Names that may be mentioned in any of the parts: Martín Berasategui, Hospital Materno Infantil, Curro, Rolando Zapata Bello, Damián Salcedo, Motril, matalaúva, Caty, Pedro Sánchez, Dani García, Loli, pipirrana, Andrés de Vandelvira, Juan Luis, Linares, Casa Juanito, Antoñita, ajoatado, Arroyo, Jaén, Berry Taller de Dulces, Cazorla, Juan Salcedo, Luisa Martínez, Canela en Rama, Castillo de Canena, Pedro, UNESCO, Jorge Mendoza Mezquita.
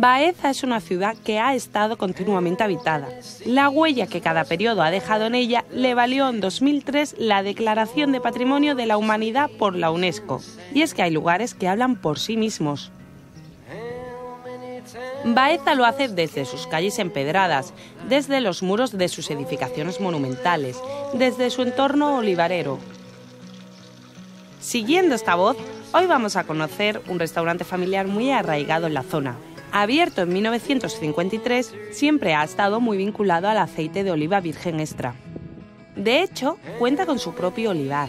Baeza es una ciudad que ha estado continuamente habitada. La huella que cada periodo ha dejado en ella le valió en 2003 la Declaración de Patrimonio de la Humanidad por la UNESCO. Y es que hay lugares que hablan por sí mismos. Baeza lo hace desde sus calles empedradas, desde los muros de sus edificaciones monumentales, desde su entorno olivarero. Siguiendo esta voz, hoy vamos a conocer un restaurante familiar muy arraigado en la zona. Abierto en 1953, siempre ha estado muy vinculado al aceite de oliva virgen extra. De hecho, cuenta con su propio olivar.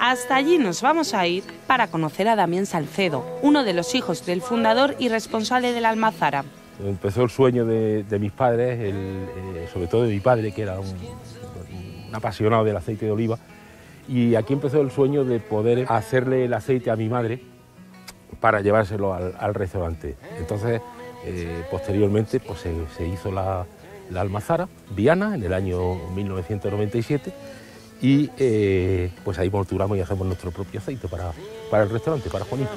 Hasta allí nos vamos a ir para conocer a Damián Salcedo, uno de los hijos del fundador y responsable de la almazara. Empezó el sueño de mis padres, sobre todo de mi padre, que era un apasionado del aceite de oliva, y aquí empezó el sueño de poder hacerle el aceite a mi madre para llevárselo al restaurante. Entonces, posteriormente, pues se hizo la almazara Viana en el año 1997 y pues ahí molturamos y hacemos nuestro propio aceite para el restaurante, para Juanito.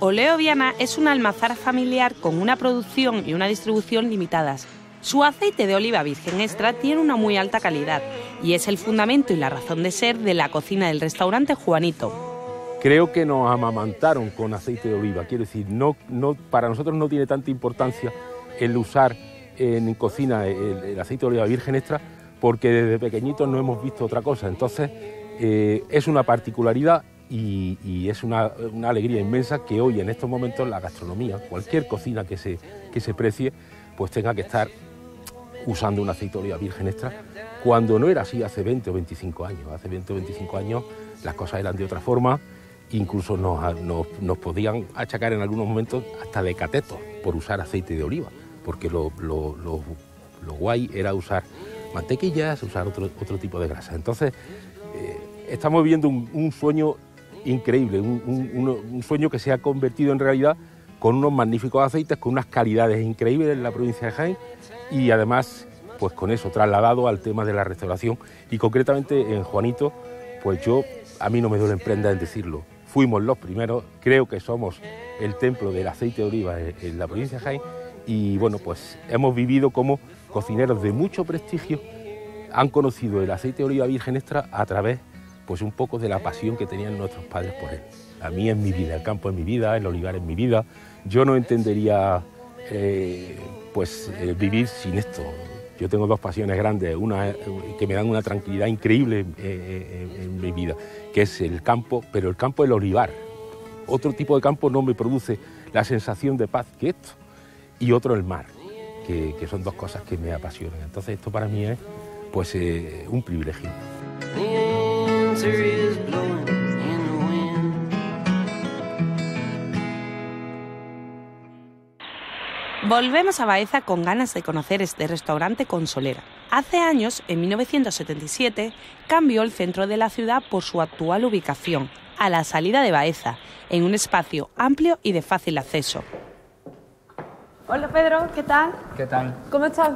Óleo Viana es una almazara familiar con una producción y una distribución limitadas. Su aceite de oliva virgen extra tiene una muy alta calidad y es el fundamento y la razón de ser de la cocina del restaurante Juanito. Creo que nos amamantaron con aceite de oliva, quiero decir, para nosotros no tiene tanta importancia el usar en cocina el aceite de oliva virgen extra porque desde pequeñitos no hemos visto otra cosa, entonces es una particularidad y es una alegría inmensa que hoy en estos momentos la gastronomía, cualquier cocina que se precie, pues tenga que estar usando un aceite de oliva virgen extra, cuando no era así hace 20 o 25 años. Hace 20 o 25 años las cosas eran de otra forma, incluso nos podían achacar en algunos momentos hasta de catetos por usar aceite de oliva, porque lo guay era usar mantequillas, usar otro tipo de grasa. Entonces, estamos viviendo un sueño increíble, un sueño que se ha convertido en realidad con unos magníficos aceites, con unas calidades increíbles en la provincia de Jaén y además, pues con eso, trasladado al tema de la restauración y concretamente en Juanito, pues a mí no me duelen prendas en decirlo, fuimos los primeros, creo que somos el templo del aceite de oliva en la provincia de Jaén y bueno, pues hemos vivido como cocineros de mucho prestigio, han conocido el aceite de oliva virgen extra a través, pues un poco de la pasión que tenían nuestros padres por él. A mí es mi vida, el campo es mi vida, el olivar es mi vida. Yo no entendería vivir sin esto. Yo tengo dos pasiones grandes, una que me dan una tranquilidad increíble en mi vida, que es el campo, pero el campo es el olivar. Otro tipo de campo no me produce la sensación de paz que esto, y otro el mar, que son dos cosas que me apasionan. Entonces esto para mí es pues, un privilegio. Volvemos a Baeza con ganas de conocer este restaurante con solera. Hace años, en 1977, cambió el centro de la ciudad por su actual ubicación, a la salida de Baeza, en un espacio amplio y de fácil acceso. Hola Pedro, ¿qué tal? ¿Qué tal? ¿Cómo estás?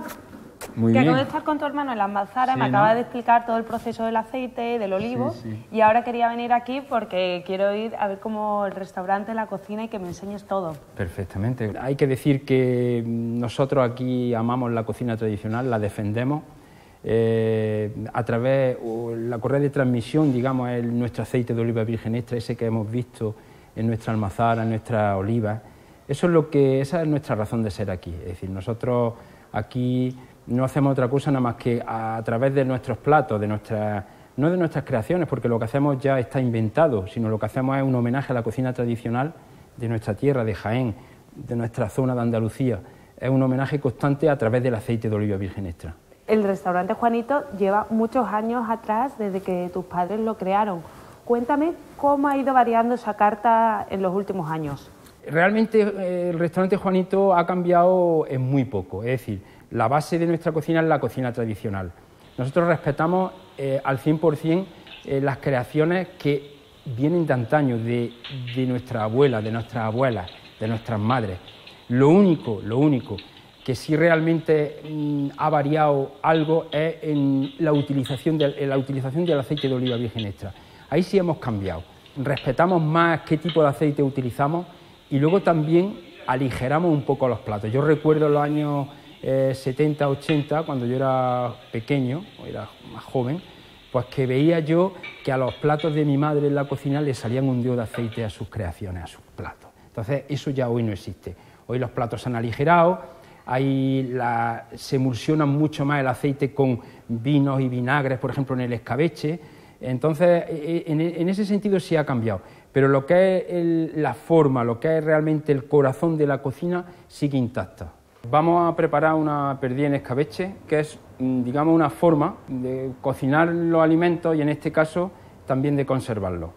Muy bien. Que acabo de estar con tu hermano en la almazara, sí, me acaba de explicar todo el proceso del aceite, del olivo, sí. Y ahora quería venir aquí porque quiero ir a ver cómo el restaurante, la cocina y que me enseñes todo. Perfectamente. Hay que decir que nosotros aquí amamos la cocina tradicional, la defendemos. A través, la correa de transmisión, digamos, es nuestro aceite de oliva virgen extra, ese que hemos visto en nuestra almazara, en nuestras olivas. Esa es nuestra razón de ser aquí. Es decir, nosotros aquí no hacemos otra cosa nada más que a través de nuestros platos, no de nuestras creaciones, porque lo que hacemos ya está inventado, sino lo que hacemos es un homenaje a la cocina tradicional de nuestra tierra, de Jaén, de nuestra zona de Andalucía. Es un homenaje constante a través del aceite de oliva virgen extra. El restaurante Juanito lleva muchos años atrás, desde que tus padres lo crearon. Cuéntame cómo ha ido variando esa carta en los últimos años. Realmente el restaurante Juanito ha cambiado en muy poco. Es decir, la base de nuestra cocina es la cocina tradicional. Nosotros respetamos al 100% las creaciones que vienen de antaño, de nuestra abuela, de nuestras abuelas, de nuestras madres. Lo único que sí realmente ha variado algo es en la utilización del aceite de oliva virgen extra. Ahí sí hemos cambiado. Respetamos más qué tipo de aceite utilizamos y luego también aligeramos un poco los platos. Yo recuerdo los años 70, 80, cuando yo era pequeño, o era más joven, pues que veía yo que a los platos de mi madre en la cocina le salían un dios de aceite a sus creaciones, a sus platos. Entonces eso ya hoy no existe. Hoy los platos se han aligerado. Se emulsionan mucho más el aceite con vinos y vinagres, por ejemplo, en el escabeche. Entonces, en ese sentido sí ha cambiado. Pero lo que es la forma, lo que es realmente el corazón de la cocina, sigue intacta. Vamos a preparar una perdida en escabeche, que es, digamos, una forma de cocinar los alimentos y, en este caso, también de conservarlos.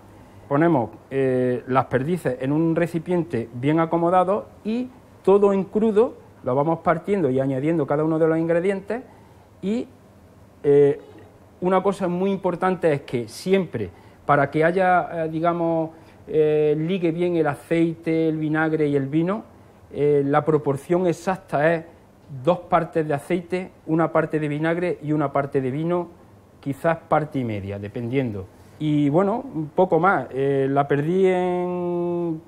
Ponemos las perdices en un recipiente bien acomodado y todo en crudo. Lo vamos partiendo y añadiendo cada uno de los ingredientes y una cosa muy importante es que siempre, para que haya, digamos, ligue bien el aceite, el vinagre y el vino, la proporción exacta es 2 partes de aceite, 1 parte de vinagre y 1 parte de vino, quizás 1,5 partes, dependiendo. Y bueno, un poco más, la perdí en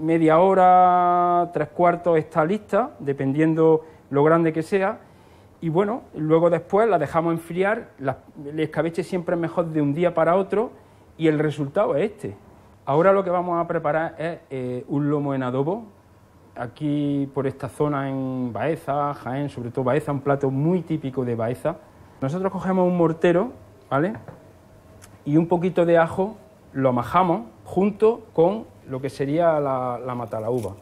media hora, 3/4 está lista, dependiendo lo grande que sea. Y bueno, luego después la dejamos enfriar. El escabeche siempre es mejor de un día para otro y el resultado es este. Ahora lo que vamos a preparar es un lomo en adobo. Aquí por esta zona en Baeza, Jaén, sobre todo Baeza, un plato muy típico de Baeza. Nosotros cogemos un mortero, ¿vale? Y un poquito de ajo, lo majamos junto con lo que sería la matalaúva.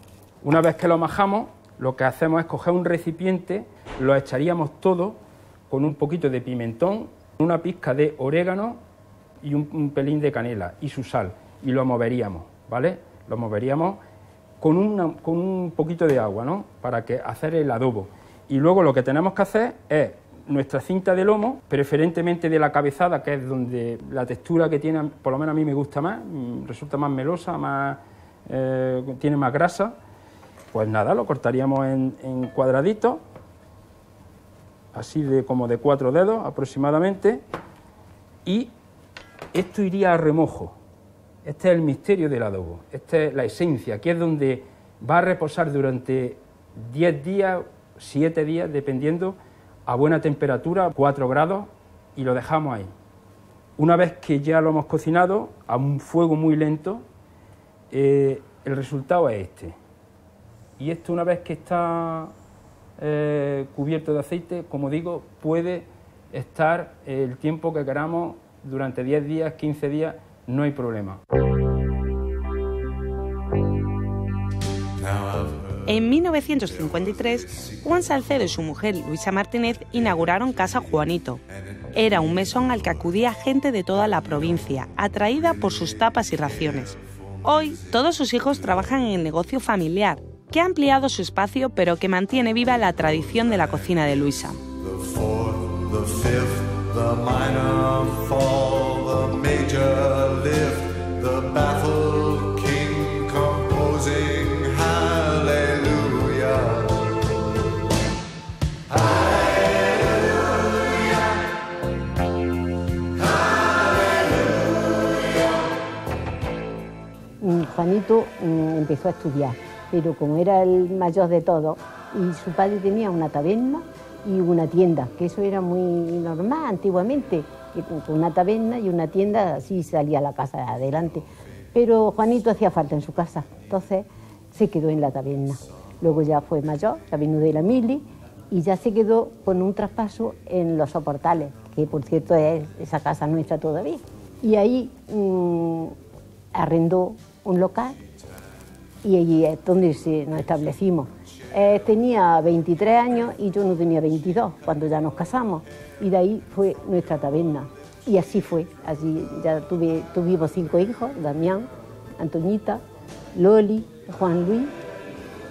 Una vez que lo majamos, lo que hacemos es coger un recipiente, lo echaríamos todo con un poquito de pimentón, una pizca de orégano y un pelín de canela y su sal, y lo moveríamos, ¿vale? Lo moveríamos con un poquito de agua, ¿no? Para que hacer el adobo. Y luego lo que tenemos que hacer es nuestra cinta de lomo, preferentemente de la cabezada, que es donde la textura que tiene, por lo menos a mí me gusta más, resulta más melosa, más tiene más grasa. Pues nada, lo cortaríamos en cuadraditos, así como de 4 dedos aproximadamente, y esto iría a remojo. Este es el misterio del adobo, esta es la esencia, aquí es donde va a reposar durante 10 días, 7 días, dependiendo, a buena temperatura, 4 grados, y lo dejamos ahí. Una vez que ya lo hemos cocinado, a un fuego muy lento, el resultado es este. Y esto, una vez que está cubierto de aceite, como digo, puede estar el tiempo que queramos, durante 10 días, 15 días, no hay problema. En 1953, Juan Salcedo y su mujer, Luisa Martínez, inauguraron Casa Juanito. Era un mesón al que acudía gente de toda la provincia, atraída por sus tapas y raciones. Hoy, todos sus hijos trabajan en el negocio familiar, que ha ampliado su espacio, pero que mantiene viva la tradición de la cocina de Luisa. Juanito empezó a estudiar, pero como era el mayor de todos, y su padre tenía una taberna y una tienda, que eso era muy normal antiguamente, una taberna y una tienda, así salía la casa adelante. Pero Juanito hacía falta en su casa, entonces se quedó en la taberna. Luego ya fue mayor, ya vino de la mili, y ya se quedó con un traspaso en Los Soportales, que por cierto es esa casa nuestra todavía. Y ahí arrendó un local y allí es donde nos establecimos. Tenía 23 años y yo no tenía 22 cuando ya nos casamos, y de ahí fue nuestra taberna. Y así fue, así ya tuvimos 5 hijos: Damián, Antoñita, Loli, Juan Luis,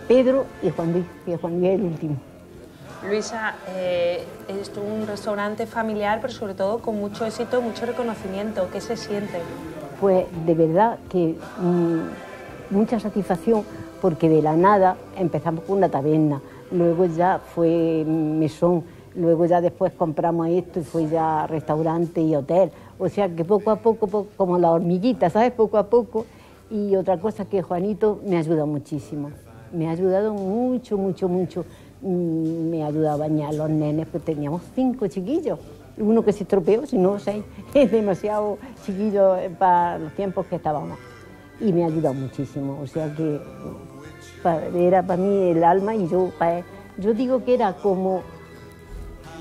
Pedro y Juan Luis, que Juan Luis es el último. Luisa, es un restaurante familiar, pero sobre todo con mucho éxito, mucho reconocimiento. ¿Qué se siente? Pues de verdad que mucha satisfacción, porque de la nada empezamos con una taberna, luego ya fue mesón, luego ya después compramos esto y fue ya restaurante y hotel. O sea que poco a poco, como la hormiguita, ¿sabes? Poco a poco. Y otra cosa que Juanito me ayuda muchísimo, me ha ayudado mucho, mucho, mucho. Me ayudaba a bañar a los nenes, porque teníamos 5 chiquillos, uno que se estropeó, si no 6, es demasiado chiquillo para los tiempos que estábamos, y me ha ayudado muchísimo. O sea que era para mí el alma, y yo digo que era como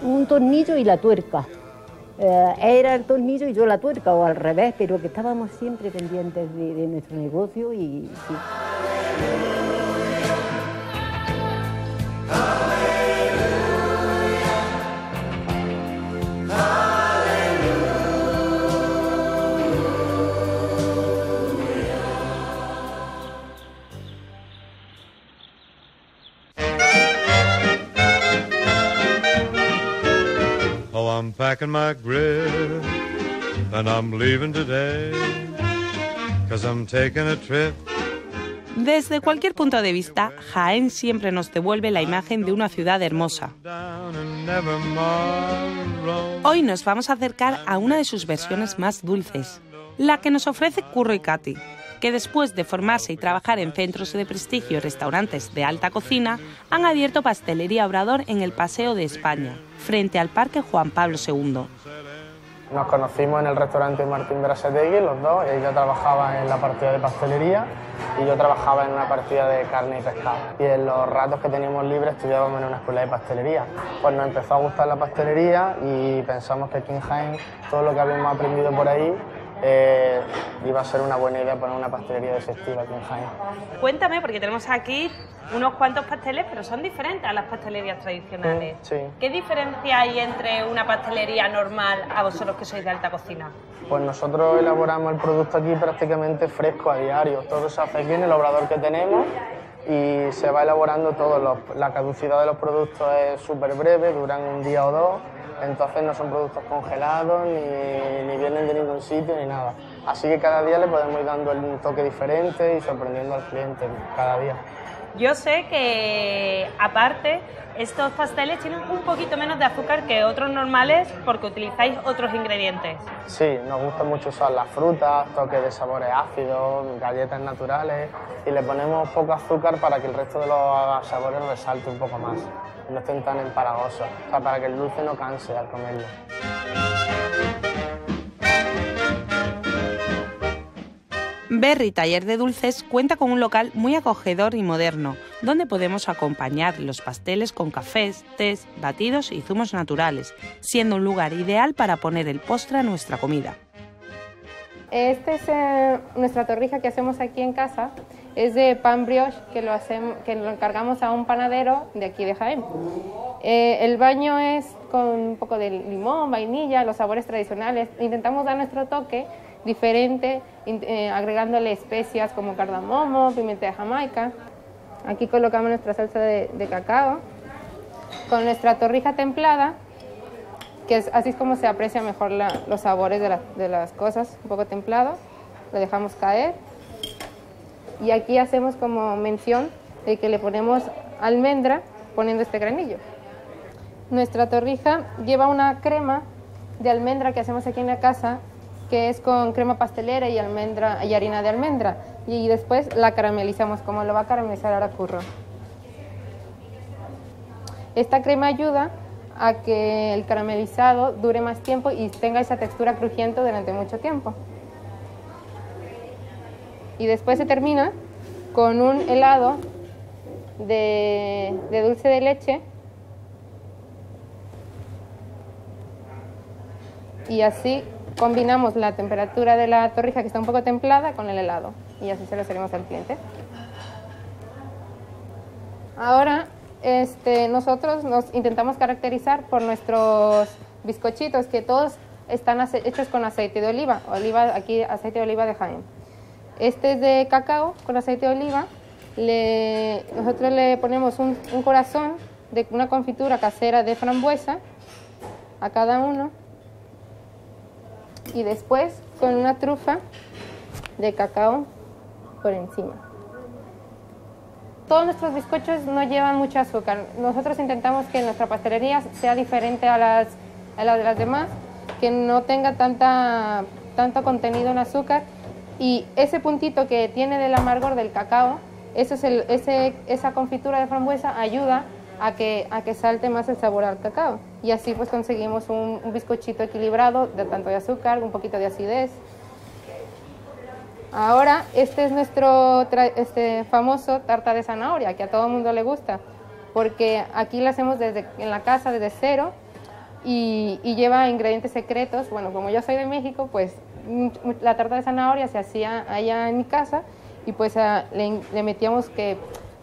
un tornillo y la tuerca, era el tornillo y yo la tuerca, o al revés, pero que estábamos siempre pendientes de nuestro negocio. Y sí. I'm packing my grip and I'm leaving today, 'cause I'm taking a trip. Desde cualquier punto de vista, Jaén siempre nos devuelve la imagen de una ciudad hermosa. Hoy nos vamos a acercar a una de sus versiones más dulces, la que nos ofrece Curro y Caty, que después de formarse y trabajar en centros de prestigio y restaurantes de alta cocina, han abierto Pastelería Obrador en el Paseo de España, frente al Parque Juan Pablo II. Nos conocimos en el restaurante Martín Berasategui, los dos. Ella trabajaba en la partida de pastelería y yo trabajaba en una partida de carne y pescado. Y en los ratos que teníamos libres estudiábamos en una escuela de pastelería. Pues nos empezó a gustar la pastelería y pensamos que aquí en Jaén todo lo que habíamos aprendido por ahí iba a ser una buena idea poner una pastelería de ese estilo aquí en Jaén. Cuéntame, porque tenemos aquí unos cuantos pasteles, pero son diferentes a las pastelerías tradicionales. Sí. ¿Qué diferencia hay entre una pastelería normal a vosotros que sois de alta cocina? Pues nosotros elaboramos el producto aquí prácticamente fresco a diario. Todo se hace aquí en el obrador que tenemos y se va elaborando todo. La caducidad de los productos es súper breve, duran un día o dos. Entonces no son productos congelados, ni vienen de ningún sitio, ni nada. Así que cada día le podemos ir dando un toque diferente y sorprendiendo al cliente cada día. Yo sé que, aparte, estos pasteles tienen un poquito menos de azúcar que otros normales porque utilizáis otros ingredientes. Sí, nos gusta mucho usar las frutas, toques de sabores ácidos, galletas naturales, y le ponemos poco azúcar para que el resto de los sabores resalte un poco más, no estén tan empalagosos, o sea, para que el dulce no canse al comerlo. Berry Taller de Dulces cuenta con un local muy acogedor y moderno, donde podemos acompañar los pasteles con cafés, tés, batidos y zumos naturales, siendo un lugar ideal para poner el postre a nuestra comida. Esta es nuestra torrija que hacemos aquí en casa. Es de pan brioche, que lo encargamos a un panadero de aquí de Jaén. El baño es con un poco de limón, vainilla, los sabores tradicionales. Intentamos dar nuestro toque diferente, agregándole especias como cardamomo, pimienta de Jamaica. Aquí colocamos nuestra salsa de cacao con nuestra torrija templada, que es así como se aprecia mejor los sabores de las cosas, un poco templado. Lo dejamos caer y aquí hacemos como mención de que le ponemos almendra poniendo este granillo. Nuestra torrija lleva una crema de almendra que hacemos aquí en la casa, que es con crema pastelera y almendra y harina de almendra, y después la caramelizamos, como lo va a caramelizar ahora Curro. Esta crema ayuda a que el caramelizado dure más tiempo y tenga esa textura crujiente durante mucho tiempo. Y después se termina con un helado de dulce de leche. Y así combinamos la temperatura de la torrija, que está un poco templada, con el helado, y así se lo servimos al cliente. Ahora, nosotros nos intentamos caracterizar por nuestros bizcochitos, que todos están hechos con aceite de oliva. Aquí aceite de oliva de Jaén. Este es de cacao con aceite de oliva. Nosotros le ponemos un corazón de una confitura casera de frambuesa a cada uno. Y después con una trufa de cacao por encima. Todos nuestros bizcochos no llevan mucho azúcar. Nosotros intentamos que nuestra pastelería sea diferente a las de las demás, que no tenga tanto contenido en azúcar. Y ese puntito que tiene del amargor del cacao, esa confitura de frambuesa ayuda a que salte más el sabor al cacao. Y así pues conseguimos un bizcochito equilibrado, de tanto de azúcar, un poquito de acidez. Ahora, este es nuestro famoso tarta de zanahoria, que a todo el mundo le gusta, porque aquí la hacemos en la casa desde cero y lleva ingredientes secretos. Bueno, como yo soy de México, pues la tarta de zanahoria se hacía allá en mi casa y pues le metíamos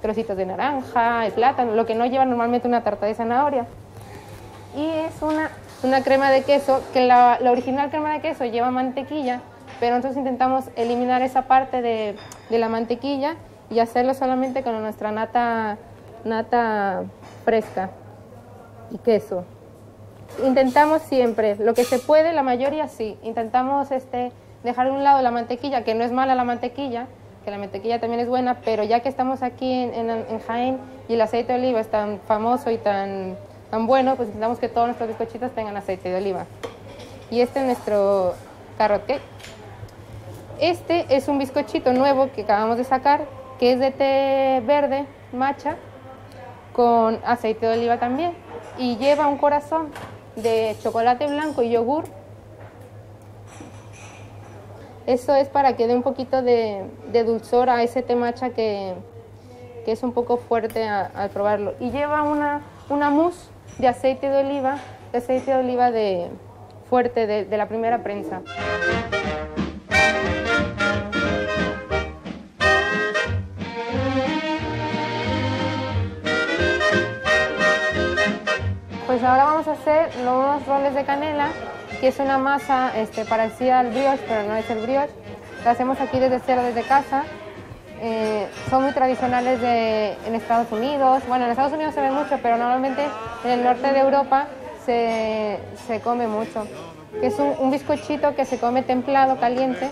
trocitos de naranja, de plátano, lo que no lleva normalmente una tarta de zanahoria. Y es una crema de queso, que la original crema de queso lleva mantequilla, pero nosotros intentamos eliminar esa parte de la mantequilla y hacerlo solamente con nuestra nata fresca y queso. Intentamos siempre, lo que se puede, la mayoría sí, intentamos dejar de un lado la mantequilla, que no es mala la mantequilla, que la mantequilla también es buena, pero ya que estamos aquí en Jaén y el aceite de oliva es tan famoso y tan bueno, pues intentamos que todos nuestros bizcochitos tengan aceite de oliva. Y este es nuestro carrot cake. Este es un bizcochito nuevo que acabamos de sacar, que es de té verde, matcha, con aceite de oliva también. Y lleva un corazón de chocolate blanco y yogur. Eso es para que dé un poquito de dulzor a ese té matcha que es un poco fuerte al probarlo. Y lleva una mousse de aceite de oliva, fuerte de la primera prensa. Pues ahora vamos a hacer los roles de canela, que es una masa parecida al brioche, pero no es el brioche. La hacemos aquí desde cero, desde casa. Son muy tradicionales en Estados Unidos. Bueno, en Estados Unidos se ven mucho, pero normalmente en el norte de Europa se come mucho. Es un bizcochito que se come templado, caliente,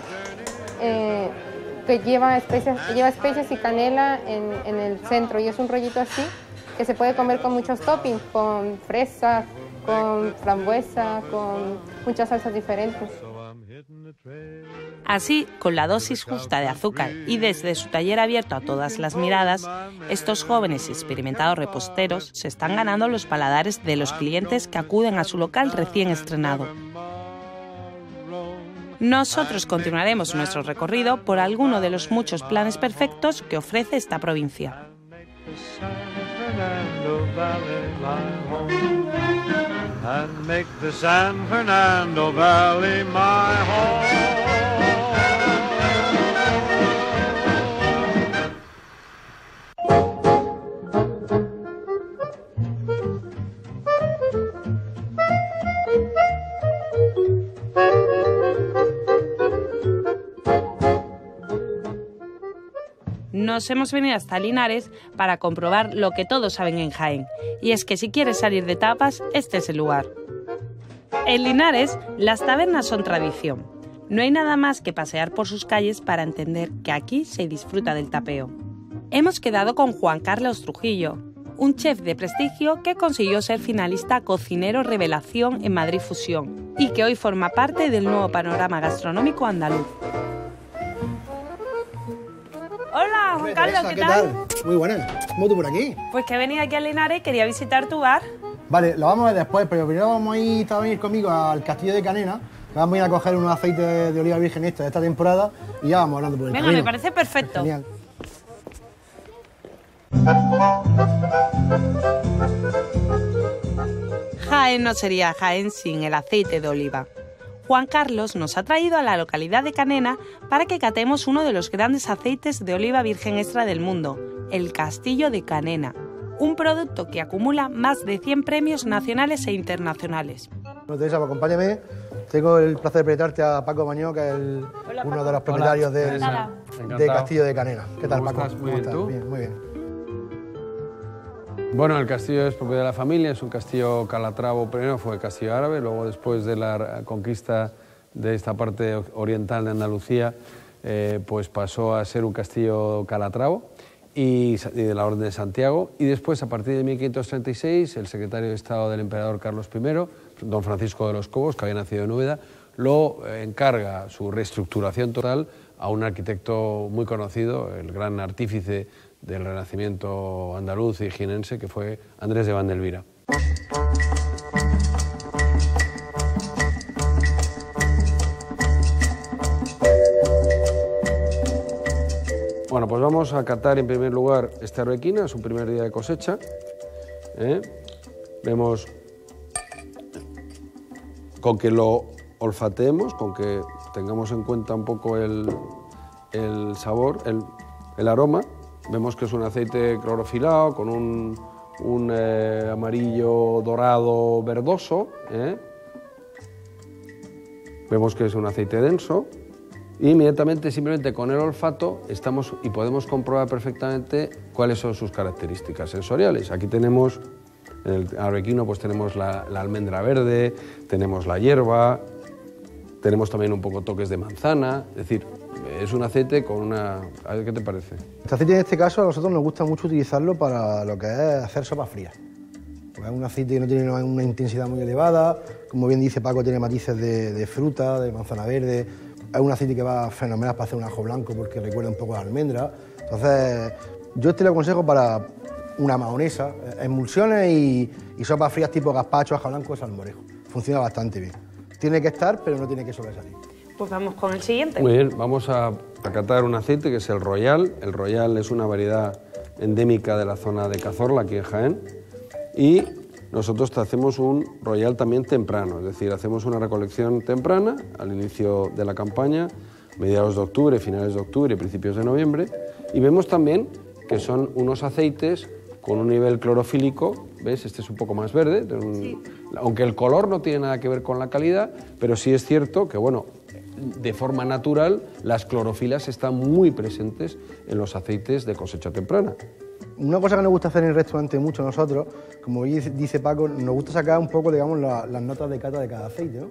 que lleva especias y canela en el centro. Y es un rollito así, que se puede comer con muchos toppings, con fresas, con frambuesa, con muchas salsas diferentes. Así, con la dosis justa de azúcar y desde su taller abierto a todas las miradas, estos jóvenes y experimentados reposteros se están ganando los paladares de los clientes que acuden a su local recién estrenado. Nosotros continuaremos nuestro recorrido por alguno de los muchos planes perfectos que ofrece esta provincia. And make the San Fernando Valley my home. Nos hemos venido hasta Linares para comprobar lo que todos saben en Jaén. Y es que si quieres salir de tapas, este es el lugar. En Linares, las tabernas son tradición. No hay nada más que pasear por sus calles para entender que aquí se disfruta del tapeo. Hemos quedado con Juan Carlos Trujillo, un chef de prestigio que consiguió ser finalista cocinero revelación en Madrid Fusión y que hoy forma parte del nuevo panorama gastronómico andaluz. Hola, Juan Carlos, ¿qué tal? Muy buenas. ¿Cómo tú por aquí? Pues que he venido aquí a Linares, quería visitar tu bar. Vale, lo vamos a ver después, pero primero vamos a ir también conmigo al Castillo de Canena. Vamos a ir a coger unos aceites de oliva virgen de esta temporada y ya vamos hablando por el camino. Venga, me parece perfecto. Genial. Jaén no sería Jaén sin el aceite de oliva. Juan Carlos nos ha traído a la localidad de Canena para que catemos uno de los grandes aceites de oliva virgen extra del mundo, el Castillo de Canena. un producto que acumula más de 100 premios nacionales e internacionales. Bueno, Teresa, acompáñame. Tengo el placer de presentarte a Paco Mañó, que es uno de los propietarios de Castillo de Canena. ¿Qué tal, Paco? ¿Cómo estás? Muy bien, muy bien. Bueno, el castillo es propiedad de la familia, es un castillo calatravo, primero fue castillo árabe, luego después de la conquista de esta parte oriental de Andalucía, pues pasó a ser un castillo calatravo y de la Orden de Santiago, y después a partir de 1536 el secretario de Estado del emperador Carlos I, don Francisco de los Cobos, que había nacido en Úbeda, lo encarga su reestructuración total a un arquitecto muy conocido, el gran artífice del renacimiento andaluz y jienense, que fue Andrés de Vandelvira. Bueno, pues vamos a catar en primer lugar esta arlequina, su primer día de cosecha. Vemos con que lo olfateemos, con que tengamos en cuenta un poco el sabor, el aroma. Vemos que es un aceite clorofilado con un amarillo dorado verdoso. Vemos que es un aceite denso. Y inmediatamente, simplemente con el olfato, estamos y podemos comprobar perfectamente cuáles son sus características sensoriales. Aquí tenemos, en el arbequino, pues tenemos la almendra verde, tenemos la hierba, tenemos también un poco toques de manzana, es decir, es un aceite con una... A ver, ¿qué te parece? Este aceite en este caso a nosotros nos gusta mucho utilizarlo para lo que es hacer sopas frías. Porque es un aceite que no tiene una intensidad muy elevada, como bien dice Paco, tiene matices de fruta, de manzana verde. Es un aceite que va fenomenal para hacer un ajo blanco porque recuerda un poco a la almendra. Entonces, yo este lo aconsejo para una mahonesa, emulsiones y sopas frías tipo gazpacho, ajo blanco, salmorejo. Funciona bastante bien. Tiene que estar, pero no tiene que sobresalir. Pues vamos con el siguiente. Muy bien, vamos a catar un aceite que es el Royal. El Royal es una variedad endémica de la zona de Cazorla, aquí en Jaén. Y nosotros hacemos un Royal también temprano, es decir, hacemos una recolección temprana al inicio de la campaña, mediados de octubre, finales de octubre, principios de noviembre. Y vemos también que son unos aceites con un nivel clorofílico, ¿ves? Este es un poco más verde, sí. Aunque el color no tiene nada que ver con la calidad, pero sí es cierto que, bueno, de forma natural, las clorofilas están muy presentes en los aceites de cosecha temprana. Una cosa que nos gusta hacer en el restaurante mucho nosotros, como dice Paco, nos gusta sacar un poco, digamos, las notas de cata de cada aceite, ¿no?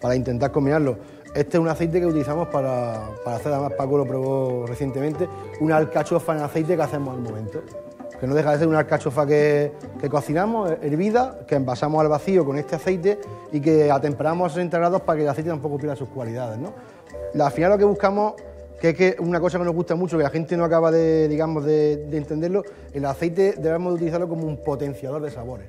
Para intentar combinarlo. Este es un aceite que utilizamos para hacer, además Paco lo probó recientemente, una alcachofa en aceite que hacemos al momento. Que no deja de ser una alcachofa que cocinamos, hervida, que envasamos al vacío con este aceite y que atemperamos a 60 grados para que el aceite tampoco pierda sus cualidades, ¿no? Al final lo que buscamos, que es que una cosa que nos gusta mucho, que la gente no acaba de, digamos, de entenderlo, el aceite debemos de utilizarlo como un potenciador de sabores.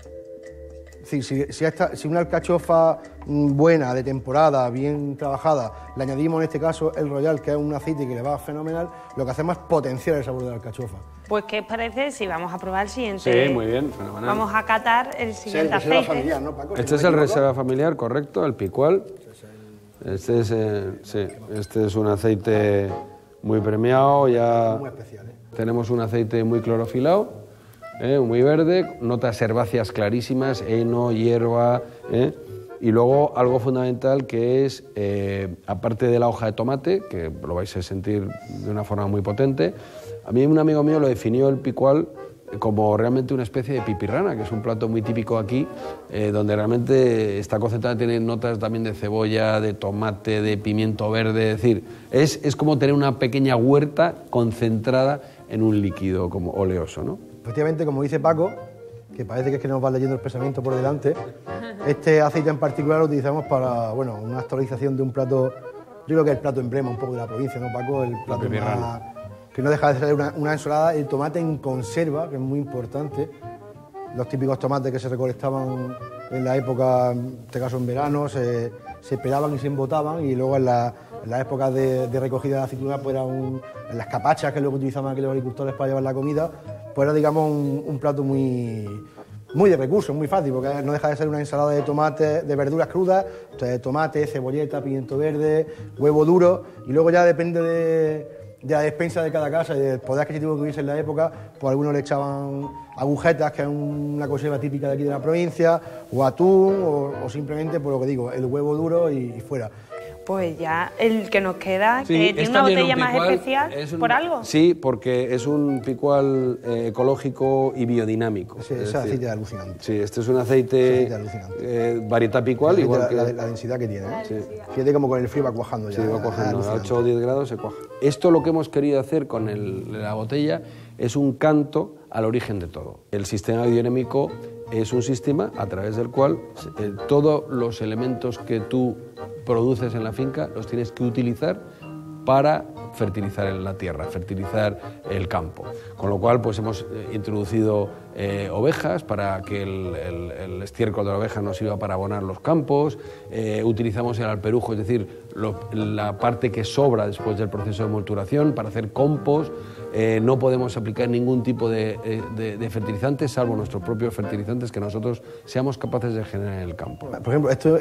Es decir, si una alcachofa buena, de temporada, bien trabajada, le añadimos en este caso el Royal, que es un aceite que le va fenomenal, lo que hacemos es potenciar el sabor de la alcachofa. Pues, ¿qué os parece si vamos a probar el siguiente? Sí, muy bien, fenomenal. Vamos a catar el siguiente aceite. Reserva familiar, ¿no, Paco? Este es el reserva familiar, correcto, el picual. Este es, sí, este es un aceite muy premiado, ya... Muy especial, ¿eh? Tenemos un aceite muy clorofilado. Muy verde, notas herbáceas clarísimas, heno, hierba, y luego algo fundamental que es, aparte de la hoja de tomate, que lo vais a sentir de una forma muy potente, a mí un amigo mío lo definió el picual como realmente una especie de pipirrana, que es un plato muy típico aquí, donde realmente está concentrada, tiene notas también de cebolla, de tomate, de pimiento verde, es decir, es como tener una pequeña huerta concentrada en un líquido como oleoso, ¿no? Efectivamente, como dice Paco, que parece que es que nos va leyendo el pensamiento por delante, este aceite en particular lo utilizamos para, bueno, una actualización de un plato, yo creo que es el plato emblema un poco de la provincia, ¿no, Paco? El plato que no deja de ser una ensalada, el tomate en conserva, que es muy importante, los típicos tomates que se recolectaban en la época, en este caso en verano, se pelaban y se embotaban, y luego en las épocas de recogida de aceitunas, pues en las capachas que luego utilizaban aquellos agricultores para llevar la comida, pues era, digamos, un plato muy de recursos, muy fácil, porque no deja de ser una ensalada de tomates, de verduras crudas, tomate, cebolleta, pimiento verde, huevo duro, y luego ya depende de, de la despensa de cada casa y del poder adquisitivo que hubiese en la época, pues algunos le echaban agujetas, que es una conserva típica de aquí de la provincia, o atún, o simplemente, por lo que digo, el huevo duro y fuera. Pues ya, el que nos queda, sí, que tiene una botella un picual, más especial, es un, ¿por algo? Sí, porque es un picual ecológico y biodinámico. Sí, es aceite de alucinante. Sí, este es un aceite, variedad picual, aceite igual de que... La densidad que tiene. Sí. Fíjate como con el frío va cuajando ya. Sí, va cuajando, a 8 o 10 grados se cuaja. Esto lo que hemos querido hacer con la botella es un canto al origen de todo. El sistema biodinámico es un sistema a través del cual todos los elementos que tú produces en la finca los tienes que utilizar para fertilizar en la tierra, fertilizar el campo. Con lo cual, pues hemos introducido ovejas para que el estiércol de la oveja nos sirva para abonar los campos. Utilizamos el alperujo, es decir, la parte que sobra después del proceso de molturación para hacer compost. No podemos aplicar ningún tipo de fertilizantes, salvo nuestros propios fertilizantes que nosotros seamos capaces de generar en el campo. Por ejemplo, este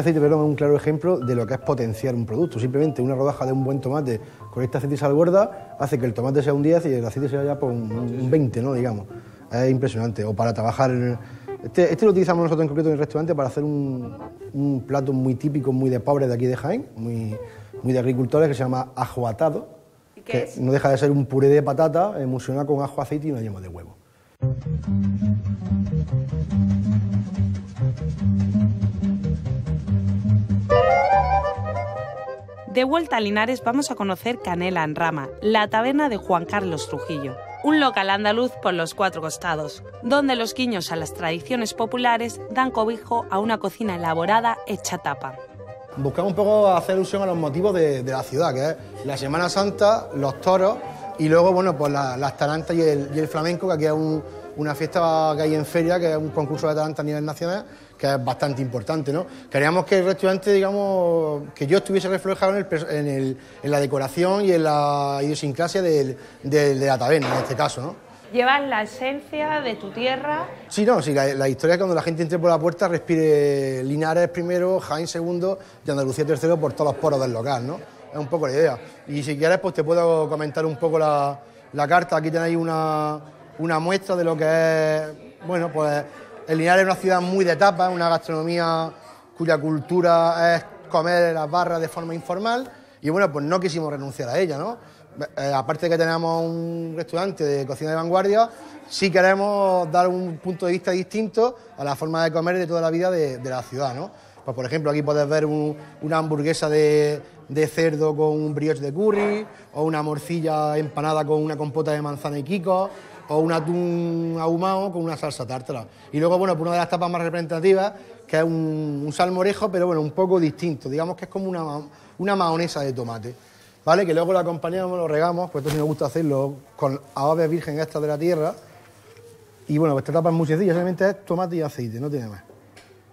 aceite, perdón, es un claro ejemplo de lo que es potenciar un producto. Simplemente una rodaja de un buen tomate con este aceite salborda hace que el tomate sea un 10 y el aceite sea ya por un 20, ¿no? Digamos. Es impresionante. O para trabajar... Este lo utilizamos nosotros en concreto en el restaurante para hacer un plato muy típico, muy de pobres de aquí de Jaén, muy de agricultores, que se llama ajoatado. Que no deja de ser un puré de patata emulsionado con ajo, aceite y una yema de huevo. De vuelta a Linares vamos a conocer Canela en Rama, la taberna de Juan Carlos Trujillo. Un local andaluz por los cuatro costados, donde los guiños a las tradiciones populares dan cobijo a una cocina elaborada hecha tapa. Buscamos un poco hacer alusión a los motivos de la ciudad, que es la Semana Santa, los toros y luego, bueno, pues las tarantas y el flamenco, que aquí es una fiesta que hay en feria, que es un concurso de tarantas a nivel nacional, que es bastante importante, ¿no? Queríamos que el restaurante, digamos, que yo estuviese reflejado en la decoración y en la idiosincrasia de la taberna, en este caso, ¿no? ¿Llevas la esencia de tu tierra? Sí, no, sí, la historia es que cuando la gente entre por la puerta respire Linares primero, Jaén segundo y Andalucía tercero por todos los poros del local, ¿no? Es un poco la idea. Y si quieres, pues te puedo comentar un poco la carta. Aquí tenéis una muestra de lo que es... Bueno, pues el Linares es una ciudad muy de tapas, una gastronomía cuya cultura es comer las barras de forma informal y, bueno, pues no quisimos renunciar a ella, ¿no? Aparte de que tenemos un restaurante de cocina de vanguardia, sí queremos dar un punto de vista distinto a la forma de comer de toda la vida de la ciudad, ¿no? Pues por ejemplo, aquí podéis ver una hamburguesa de cerdo con un brioche de curry, o una morcilla empanada con una compota de manzana y quico, o un atún ahumado con una salsa tártara. Y luego, bueno, pues una de las tapas más representativas, que es un salmorejo, pero bueno, un poco distinto. Digamos que es como una mahonesa de tomate, ¿vale? Que luego lo acompañamos, lo regamos, pues esto sí me gusta hacerlo con aves virgen estas de la tierra. Y bueno, pues esta tapa es muy sencilla, solamente es tomate y aceite, no tiene más.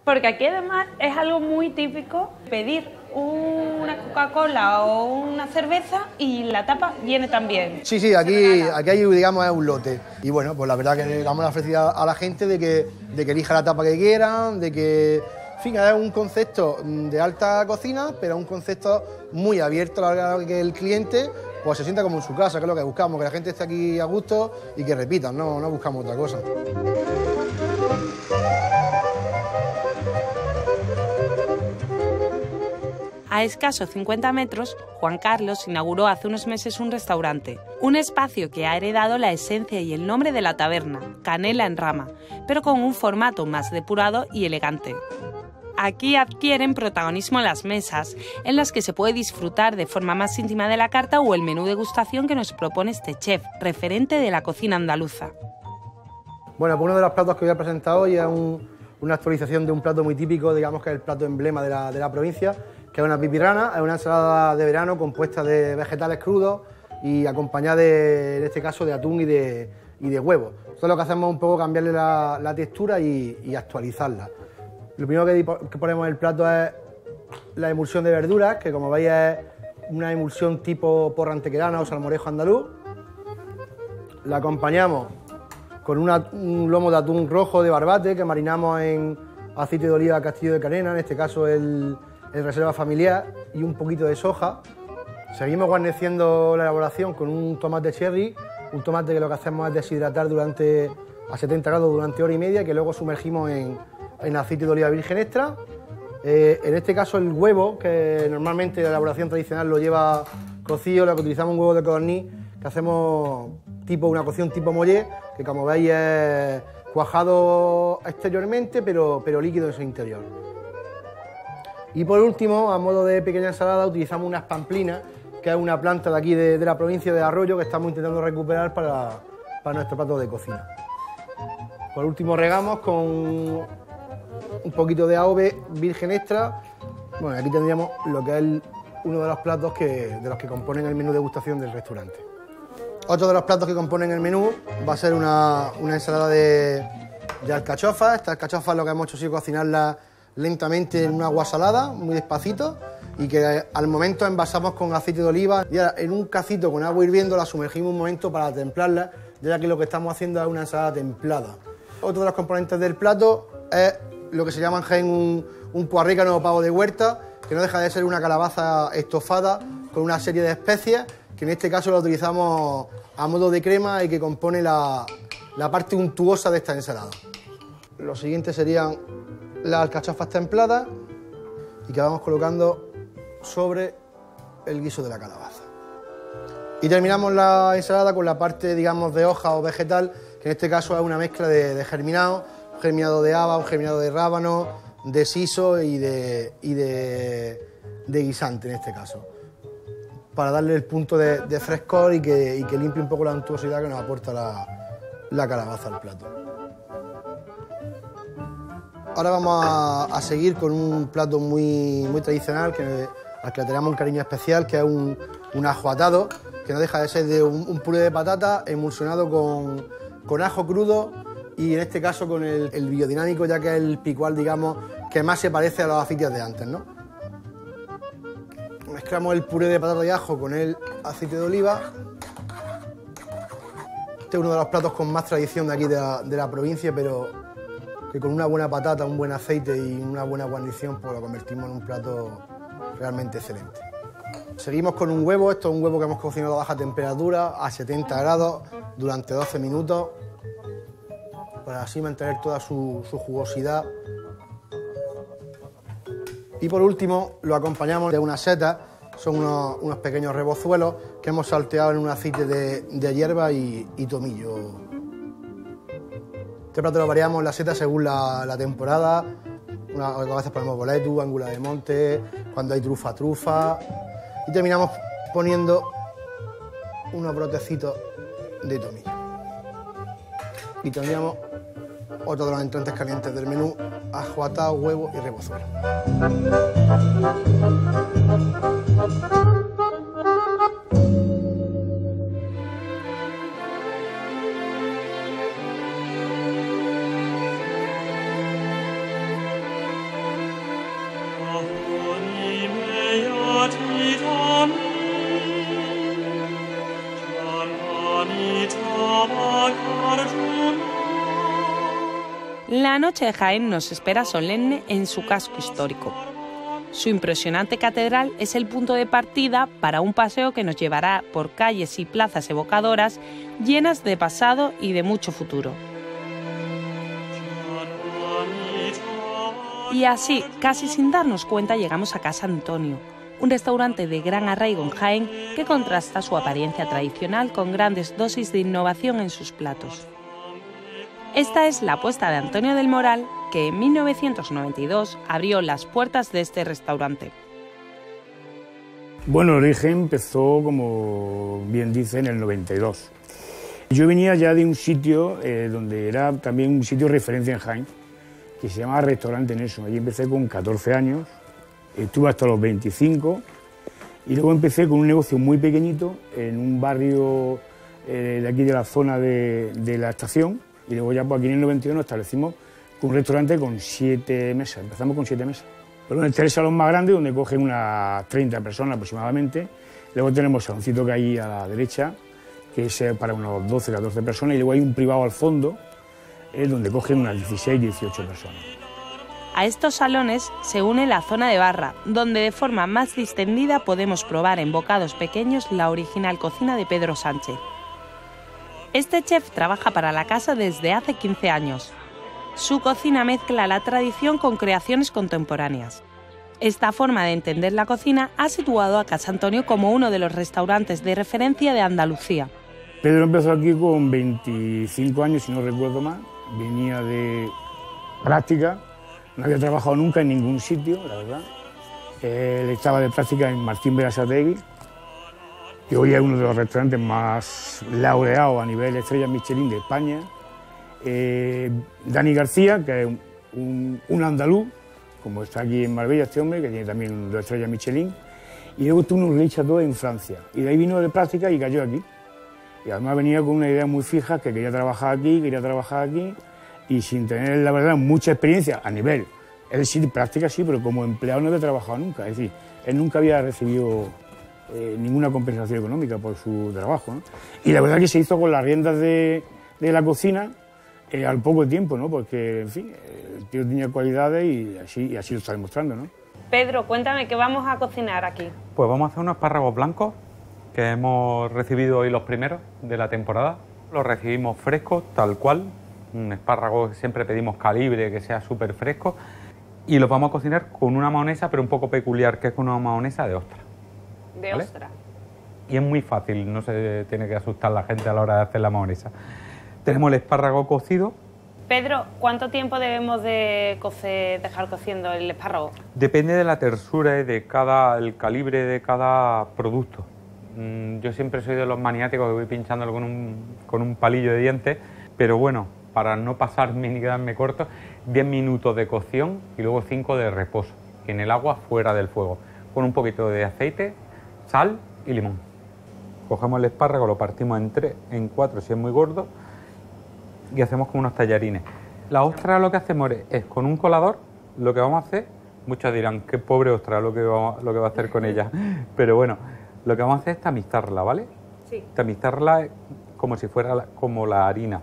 Porque aquí además es algo muy típico pedir una Coca-Cola o una cerveza y la tapa viene también. Sí, sí, aquí hay, digamos, es un lote. Y bueno, pues la verdad que le damos la felicidad a la gente de que elija la tapa que quieran, de que... En fin, es un concepto de alta cocina, pero un concepto muy abierto a que el cliente pues, se sienta como en su casa, que es lo que buscamos, que la gente esté aquí a gusto y que repitan, no buscamos otra cosa. A escasos 50 metros, Juan Carlos inauguró hace unos meses un restaurante, un espacio que ha heredado la esencia y el nombre de la taberna, Canela en Rama, pero con un formato más depurado y elegante. Aquí adquieren protagonismo las mesas, en las que se puede disfrutar de forma más íntima de la carta o el menú degustación que nos propone este chef, referente de la cocina andaluza. Bueno, pues uno de los platos que voy a presentar hoy es una actualización de un plato muy típico, digamos que es el plato emblema de la provincia, que es una pipirrana, es una ensalada de verano compuesta de vegetales crudos y acompañada, en este caso, de atún y de huevo. Entonces lo que hacemos es un poco cambiarle la textura y actualizarla. Lo primero que ponemos en el plato es la emulsión de verduras, que como veis es una emulsión tipo porra antequerana o salmorejo andaluz. La acompañamos con un lomo de atún rojo de Barbate que marinamos en aceite de oliva Castillo de Canena, en este caso el reserva familiar, y un poquito de soja. Seguimos guarneciendo la elaboración con un tomate cherry, un tomate que lo que hacemos es deshidratar durante, a 70 grados durante hora y media, que luego sumergimos en aceite de oliva virgen extra. En este caso el huevo, que normalmente la elaboración tradicional lo lleva cocido, lo que utilizamos un huevo de codorniz, que hacemos tipo una cocción tipo mollé, que como veis es cuajado exteriormente, pero líquido en su interior. Y por último, a modo de pequeña ensalada, utilizamos unas pamplinas, que es una planta de aquí de la provincia de Arroyo, que estamos intentando recuperar para nuestro plato de cocina. Por último, regamos con un poquito de AOVE virgen extra. Bueno, aquí tendríamos lo que es uno de los platos de los que componen el menú degustación del restaurante. Otro de los platos que componen el menú va a ser una ensalada de alcachofas. Estas alcachofas lo que hemos hecho es cocinarlas lentamente en una agua salada, muy despacito, y que al momento envasamos con aceite de oliva. Y ahora en un cacito con agua hirviendo la sumergimos un momento para templarla, ya que lo que estamos haciendo es una ensalada templada. Otro de los componentes del plato es lo que se llama en Jaén un puarrícano o pavo de huerta, que no deja de ser una calabaza estofada con una serie de especias, que en este caso la utilizamos a modo de crema y que compone la parte untuosa de esta ensalada. Lo siguiente serían las alcachofas templadas y que vamos colocando sobre el guiso de la calabaza. Y terminamos la ensalada con la parte, digamos, de hoja o vegetal, que en este caso es una mezcla de germinado, un germinado de haba, un germinado de rábano, de siso y de guisante en este caso, para darle el punto de frescor y que limpie un poco la untuosidad que nos aporta la calabaza al plato. Ahora vamos a seguir con un plato muy, muy tradicional, al que le tenemos un cariño especial, que es un ajo atado, que no deja de ser de un puré de patata emulsionado con ajo crudo y en este caso con el biodinámico, ya que es el picual, digamos, que más se parece a los afites de antes, ¿no? Mezclamos el puré de patata y ajo con el aceite de oliva. Este es uno de los platos con más tradición de aquí de la provincia, pero que con una buena patata, un buen aceite y una buena guarnición, pues lo convertimos en un plato realmente excelente. Seguimos con un huevo. Esto es un huevo que hemos cocinado a baja temperatura, a 70 grados, durante 12 minutos, para así mantener toda su jugosidad. Y por último lo acompañamos de unas setas, son unos pequeños rebozuelos que hemos salteado en un aceite de hierba y tomillo. Este plato lo variamos la seta según la temporada, a veces ponemos boletus, ángula de monte, cuando hay trufa. Y terminamos poniendo unos brotecitos de tomillo. Y tendríamos otro de los entrantes calientes del menú: ajo atado, huevo y rebozuelo. La noche de Jaén nos espera solemne en su casco histórico. Su impresionante catedral es el punto de partida para un paseo que nos llevará por calles y plazas evocadoras llenas de pasado y de mucho futuro. Y así, casi sin darnos cuenta, llegamos a Casa Antonio, un restaurante de gran arraigo en Jaén que contrasta su apariencia tradicional con grandes dosis de innovación en sus platos. Esta es la apuesta de Antonio del Moral, que en 1992 abrió las puertas de este restaurante. Bueno, el origen empezó, como bien dice, en el 92. Yo venía ya de un sitio donde era también un sitio de referencia en Jaén, que se llamaba Restaurante UNESCO. Allí empecé con 14 años, estuve hasta los 25, y luego empecé con un negocio muy pequeñito en un barrio de aquí de la zona de la estación. Y luego ya pues, aquí en el 91 establecimos un restaurante con 7 mesas, empezamos con 7 mesas. Pero bueno, este es el salón más grande donde cogen unas 30 personas aproximadamente. Luego tenemos el saloncito que hay a la derecha, que es para unos 12, 14 personas. Y luego hay un privado al fondo, donde cogen unas 16, 18 personas. A estos salones se une la zona de barra, donde de forma más distendida podemos probar en bocados pequeños la original cocina de Pedro Sánchez. Este chef trabaja para la casa desde hace 15 años. Su cocina mezcla la tradición con creaciones contemporáneas. Esta forma de entender la cocina ha situado a Casa Antonio como uno de los restaurantes de referencia de Andalucía. Pedro empezó aquí con 25 años, si no recuerdo mal. Venía de práctica, no había trabajado nunca en ningún sitio, la verdad. Él estaba de práctica en Martín Berasategui, que hoy es uno de los restaurantes más laureados a nivel estrella Michelin de España. Dani García, que es un andaluz, como está aquí en Marbella este hombre, que tiene también 2 estrellas Michelin, y luego tuvo unos Richard II en Francia, y de ahí vino de práctica y cayó aquí. Y además venía con una idea muy fija, que quería trabajar aquí, y sin tener, la verdad, mucha experiencia a nivel. Es decir, práctica sí, pero como empleado no había trabajado nunca, es decir, él nunca había recibido ninguna compensación económica por su trabajo, ¿no? Y la verdad es que se hizo con las riendas de la cocina, al poco tiempo, ¿no? Porque, en fin, el tío tenía cualidades y así lo está demostrando, ¿no? Pedro, cuéntame, ¿qué vamos a cocinar aquí? Pues vamos a hacer unos espárragos blancos que hemos recibido hoy los primeros de la temporada. Los recibimos frescos, tal cual. Un espárrago que siempre pedimos calibre, que sea súper fresco. Y los vamos a cocinar con una mahonesa, pero un poco peculiar, que es con una mahonesa de ostra. ¿De ¿vale? ostra? Y es muy fácil, no se tiene que asustar la gente a la hora de hacer la mahonesa. Tenemos el espárrago cocido. Pedro, ¿cuánto tiempo debemos de dejar cociendo el espárrago? Depende de la tersura y el calibre de cada producto. Yo siempre soy de los maniáticos que voy pinchándolo con un palillo de dientes, pero bueno, para no pasarme ni quedarme corto, 10 minutos de cocción y luego 5 de reposo, en el agua fuera del fuego, con un poquito de aceite, sal y limón. Cogemos el espárrago, lo partimos en cuatro si es muy gordo, y hacemos como unos tallarines. La ostra lo que hacemos es con un colador, lo que vamos a hacer, muchos dirán, qué pobre ostra lo que va a hacer con ella, pero bueno, lo que vamos a hacer es tamizarla, ¿vale? Sí. Tamizarla como si fuera como la harina.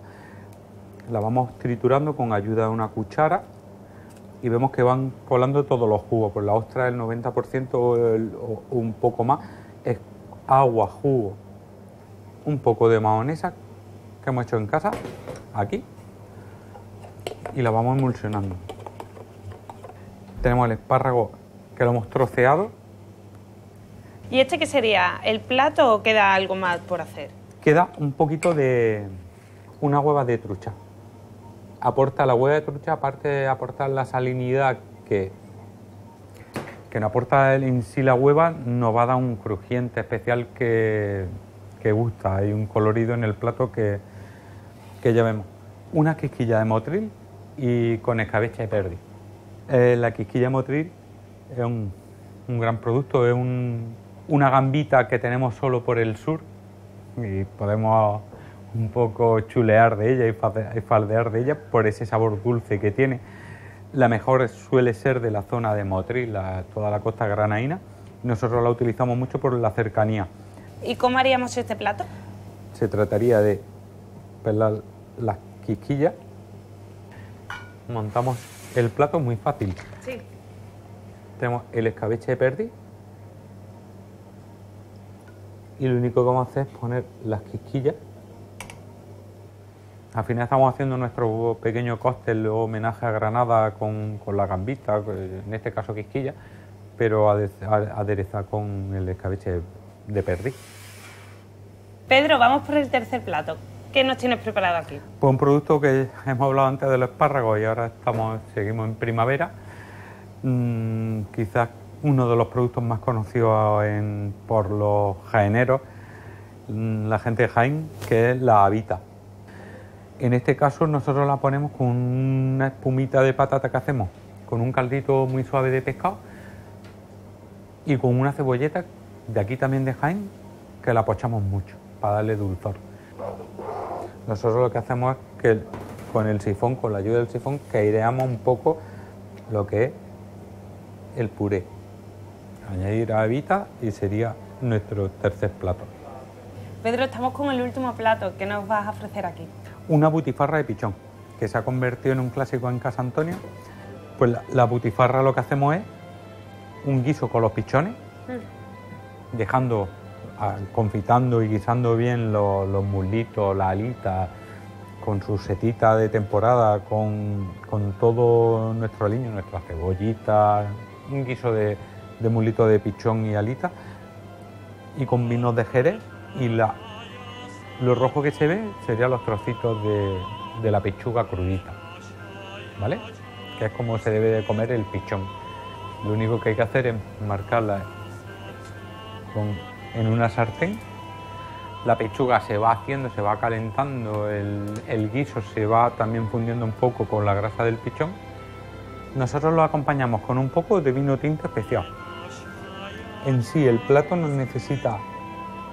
La vamos triturando con ayuda de una cuchara y vemos que van colando todos los jugos, pues la ostra el 90% o un poco más es agua, jugo, un poco de mahonesa que hemos hecho en casa, aquí, y la vamos emulsionando. Tenemos el espárrago que lo hemos troceado. ¿Y este qué sería? ¿El plato o queda algo más por hacer? Queda un poquito de una hueva de trucha. Aporta la hueva de trucha, aparte de aportar la salinidad que no aporta en sí la hueva, nos va a dar un crujiente especial que gusta. Hay un colorido en el plato que ya vemos. Una quisquilla de Motril y con escabeche de perdiz. La quisquilla de Motril es un gran producto, es una gambita que tenemos solo por el sur y podemos un poco chulear de ella y faldear de ella por ese sabor dulce que tiene. La mejor suele ser de la zona de Motril, toda la costa granaína. Nosotros la utilizamos mucho por la cercanía. ¿Y cómo haríamos este plato? Se trataría de pelar las quisquillas, montamos el plato muy fácil. Sí. Tenemos el escabeche de perdiz y lo único que vamos a hacer es poner las quisquillas. Al final estamos haciendo nuestro pequeño cóctel o homenaje a Granada con la gambita, en este caso quisquilla, pero aderezada con el escabeche de perdiz. Pedro, vamos por el tercer plato. ¿Qué nos tienes preparado aquí? Pues un producto que hemos hablado antes de los espárragos y ahora seguimos en primavera. Quizás uno de los productos más conocidos por los jaeneros, la gente de Jaén, que es la habita. En este caso nosotros la ponemos con una espumita de patata que hacemos, con un caldito muy suave de pescado y con una cebolleta de aquí también de Jaén, que la pochamos mucho para darle dulzor. Nosotros lo que hacemos es que con la ayuda del sifón, que aireamos un poco lo que es el puré. Añadir habita y sería nuestro tercer plato. Pedro, estamos con el último plato. ¿Qué nos vas a ofrecer aquí? Una butifarra de pichón, que se ha convertido en un clásico en Casa Antonio. Pues la butifarra lo que hacemos es un guiso con los pichones, dejando, confitando y guisando bien los muslitos, la alita, con su setita de temporada, con todo nuestro aliño, nuestras cebollitas, un guiso de muslito de pichón y alita, y con vinos de Jerez, y lo rojo que se ve serían los trocitos de la pechuga crudita, ¿vale? Que es como se debe de comer el pichón. Lo único que hay que hacer es marcarla en una sartén. La pechuga se va haciendo, se va calentando, el guiso se va también fundiendo un poco con la grasa del pichón. Nosotros lo acompañamos con un poco de vino tinto especial. En sí, el plato no necesita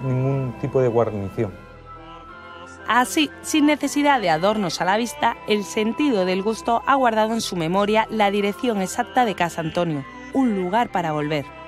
ningún tipo de guarnición. Así, sin necesidad de adornos a la vista, el sentido del gusto ha guardado en su memoria la dirección exacta de Casa Antonio, un lugar para volver.